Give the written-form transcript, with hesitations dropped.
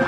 Wow,